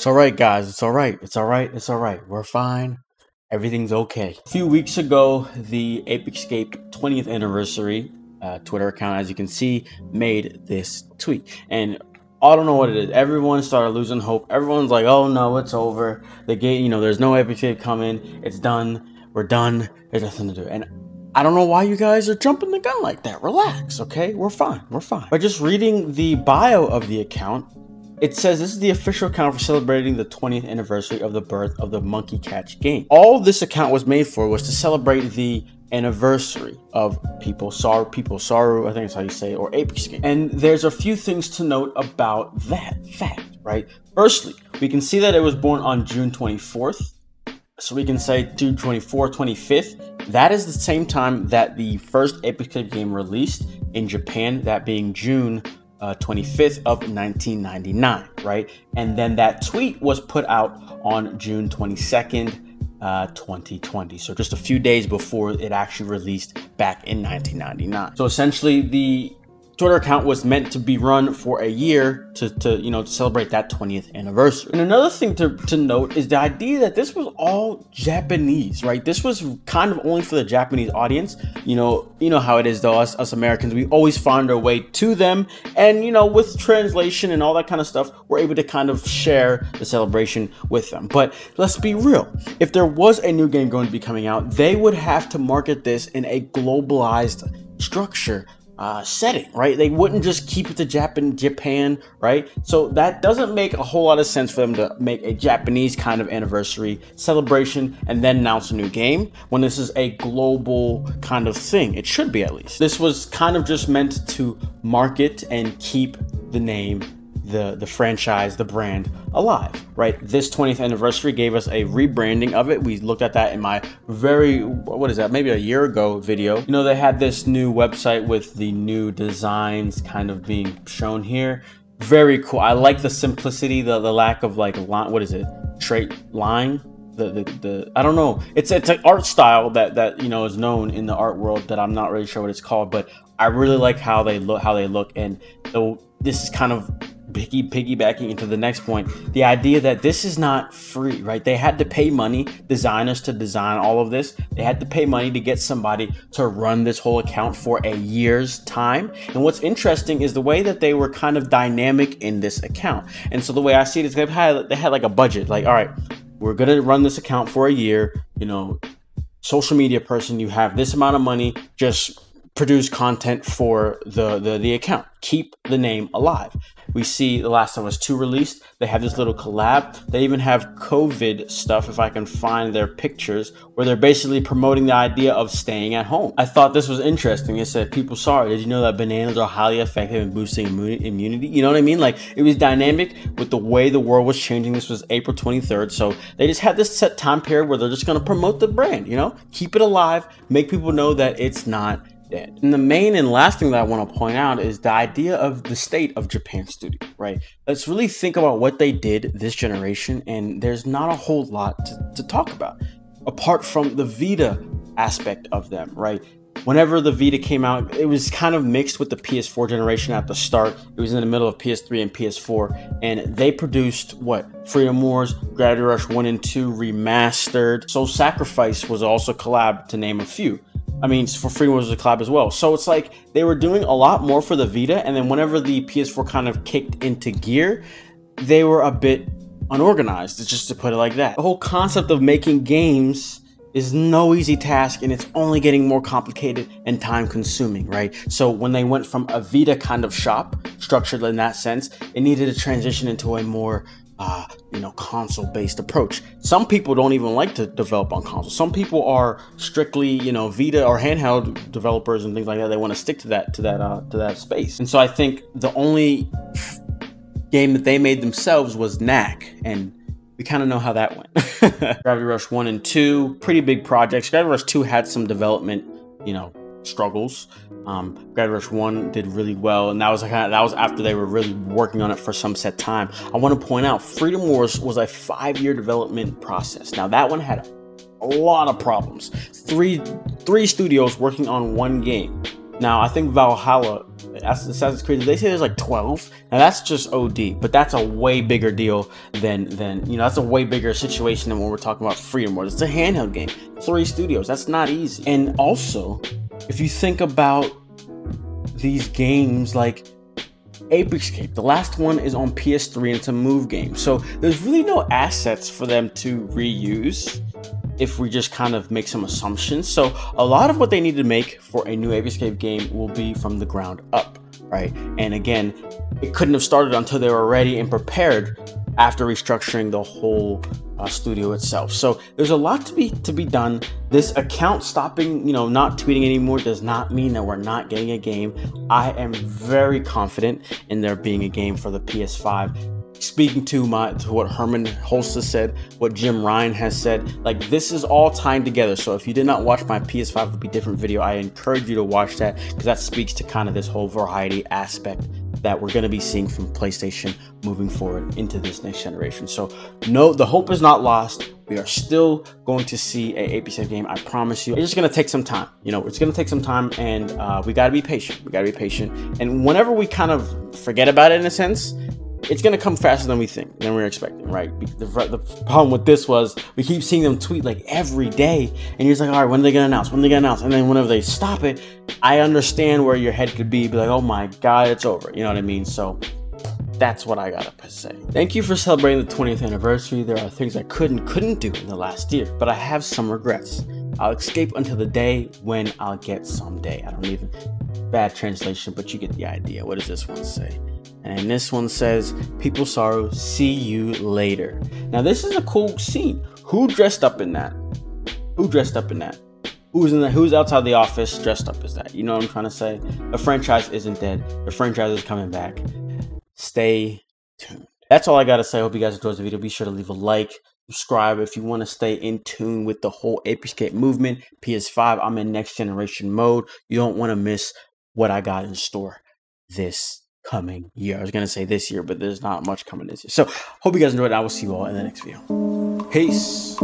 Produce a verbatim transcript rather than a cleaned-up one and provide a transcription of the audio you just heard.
It's alright, guys. It's alright. It's alright. It's alright. We're fine. Everything's okay. A few weeks ago, the Apex Game twentieth anniversary uh, Twitter account, as you can see, made this tweet. And I don't know what it is. Everyone started losing hope. Everyone's like, oh no, it's over. The game, you know, there's no Apex Game coming. It's done. We're done. There's nothing to do. And I don't know why you guys are jumping the gun like that. Relax, okay? We're fine. We're fine. By just reading the bio of the account, it says this is the official account for celebrating the twentieth anniversary of the birth of the Monkey Catch game. All this account was made for was to celebrate the anniversary of People Saru, People Saru, I think that's how you say it, or Apex Game. And there's a few things to note about that fact, right? Firstly, we can see that it was born on June twenty-fourth. So we can say June twenty-fourth, twenty-fifth. That is the same time that the first Apex game released in Japan, that being June uh, twenty-fifth of nineteen ninety-nine, right? And then that tweet was put out on June twenty-second, Uh, twenty twenty, so just a few days before it actually released back in nineteen ninety-nine. So essentially the Twitter account was meant to be run for a year to, to you know, to celebrate that twentieth anniversary. And another thing to, to note is the idea that this was all Japanese, right? This was kind of only for the Japanese audience. You know, you know how it is though, us, us Americans, we always find our way to them. And, you know, with translation and all that kind of stuff, we're able to kind of share the celebration with them. But let's be real. If there was a new game going to be coming out, they would have to market this in a globalized structure. Uh, setting, right? They wouldn't just keep it to Japan, Japan, right? So that doesn't make a whole lot of sense for them to make a Japanese kind of anniversary celebration and then announce a new game when this is a global kind of thing. It should be, at least. This was kind of just meant to market and keep the name, the, the franchise, the brand alive, right? This twentieth anniversary gave us a rebranding of it. We looked at that in my very, what is that, maybe a year ago video. You know, they had this new website with the new designs kind of being shown here. Very cool. I like the simplicity, the, the lack of like, what is it, trait line? The, the, the I don't know. It's it's an art style that that you know is known in the art world that I'm not really sure what it's called, but I really like how they look how they look, and though this is kind of piggy piggybacking into the next point, the idea that this is not free, right? They had to pay money, designers, to design all of this. They had to pay money to get somebody to run this whole account for a year's time. And what's interesting is the way that they were kind of dynamic in this account. And so the way I see it is they had, they had like a budget, like, all right, we're gonna run this account for a year, you know, social media person, you have this amount of money, just produce content for the, the, the account. Keep the name alive. We see The Last of Us two released. They have this little collab. They even have COVID stuff, if I can find their pictures, where they're basically promoting the idea of staying at home. I thought this was interesting. It said, people, sorry, did you know that bananas are highly effective in boosting immunity? You know what I mean? Like, it was dynamic with the way the world was changing. This was April twenty-third. So they just had this set time period where they're just going to promote the brand, you know, keep it alive, make people know that it's not dead. And the main and last thing that I want to point out is the idea of the state of Japan Studio, right? Let's really think about what they did this generation, and there's not a whole lot to, to talk about apart from the Vita aspect of them, right? Whenever the Vita came out, it was kind of mixed with the P S four generation at the start. It was in the middle of P S three and P S four, and they produced what? Freedom Wars, Gravity Rush one and two remastered. Soul Sacrifice was also collab, to name a few. I mean, for Freedom Wars was a collab as well. So it's like they were doing a lot more for the Vita, and then whenever the P S four kind of kicked into gear, they were a bit unorganized, just to put it like that. The whole concept of making games is no easy task, and it's only getting more complicated and time consuming, right? So when they went from a Vita kind of shop, structured in that sense, it needed to transition into a more Uh, you know, console-based approach. Some people don't even like to develop on console. Some people are strictly, you know, Vita or handheld developers and things like that. They want to stick to that, to that, uh, to that space. And so I think the only game that they made themselves was Knack, and we kind of know how that went. Gravity Rush one and two, pretty big projects. Gravity Rush two had some development, you know, struggles. Um, Gravity Rush one did really well, and that was like, that was after they were really working on it for some set time. I want to point out Freedom Wars was a five-year development process. Now that one had a lot of problems. Three three studios working on one game. Now I think Valhalla Assassin's Creed, they say there's like twelve. Now that's just O D, but that's a way bigger deal than, than you know, that's a way bigger situation than when we're talking about Freedom Wars. It's a handheld game, three studios, that's not easy. And also, if you think about these games like Ape Escape, the last one is on P S three and it's a move game. So there's really no assets for them to reuse if we just kind of make some assumptions. So a lot of what they need to make for a new Ape Escape game will be from the ground up, right? And again, it couldn't have started until they were ready and prepared after restructuring the whole uh, studio itself. So there's a lot to be to be done. This account stopping, you know, not tweeting anymore does not mean that we're not getting a game. I am very confident in there being a game for the P S five. Speaking to my to what Hermen Hulst has said, what Jim Ryan has said, like this is all tied together. So if you did not watch my P S five would be different video, I encourage you to watch that because that speaks to kind of this whole variety aspect that we're going to be seeing from PlayStation moving forward into this next generation. So no, the hope is not lost. We are still going to see a Ape Escape game, I promise you. It's just going to take some time. You know, it's going to take some time, and uh, we got to be patient. We got to be patient. And whenever we kind of forget about it in a sense, it's going to come faster than we think, than we we're expecting, right? The, the problem with this was we keep seeing them tweet like every day, and you're just like, all right, when are they going to announce? When are they going to announce? And then whenever they stop it, I understand where your head could be, be like, oh my God, it's over. You know what I mean? So that's what I got to say. Thank you for celebrating the twentieth anniversary. There are things I could and couldn't do in the last year, but I have some regrets. I'll escape until the day when I'll get someday. I don't even, bad translation, but you get the idea. What does this one say? And this one says, People Saru, see you later. Now this is a cool scene. Who dressed up in that? Who dressed up in that? Who's in that? Who's outside the office dressed up as that? You know what I'm trying to say? The franchise isn't dead. The franchise is coming back. Stay tuned. That's all I got to say. I hope you guys enjoyed the video. Be sure to leave a like, subscribe if you want to stay in tune with the whole Ape Escape movement. P S five, I'm in next generation mode. You don't want to miss what I got in store this coming year. I was gonna say this year, but there's not much coming this year. So hope you guys enjoyed. I will see you all in the next video. Peace.